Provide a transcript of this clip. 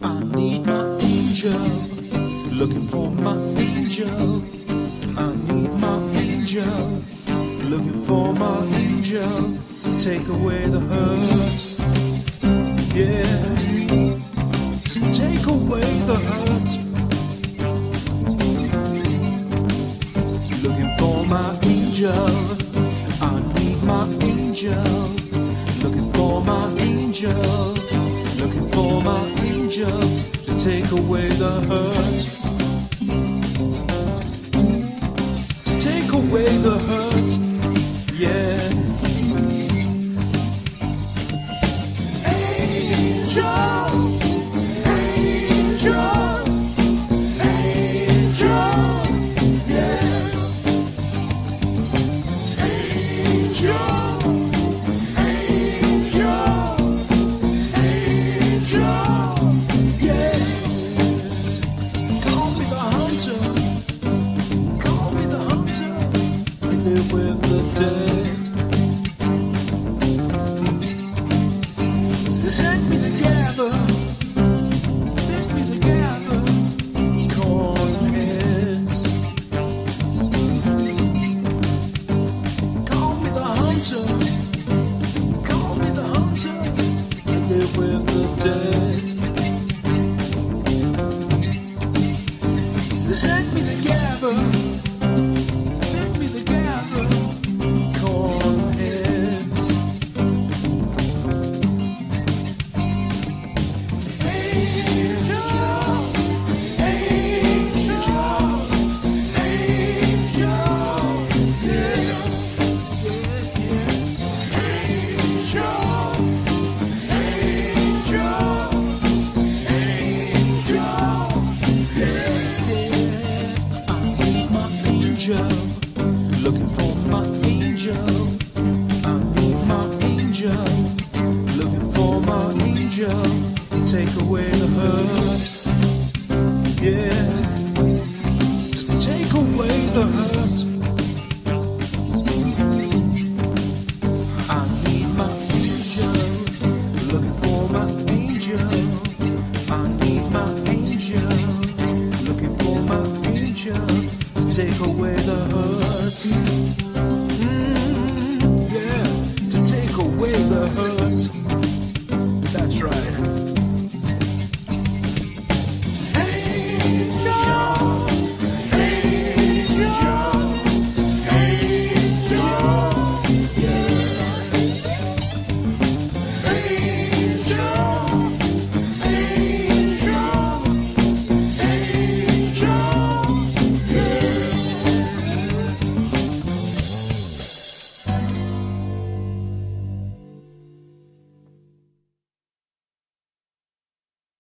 I need my angel, looking for my angel. I need my angel, looking for my angel. Take away the hurt, yeah. Take away the hurt. Looking for my angel, I need my angel. Looking for my angel, looking for my angel. To take away the hurt, to take away the hurt, yeah. Angel, angel, angel, yeah. Angel. With the dead, set me together, set me together, cornheads. Call me the hunter, call me the hunter. Live with the dead, set me together. Looking for my angel. I need my angel. Looking for my angel. Take away the hurt, yeah. Take away the hurt. I need my angel. Looking for my angel. I need my angel. Looking for my angel. Take away the hurt, yeah, to take away the hurt.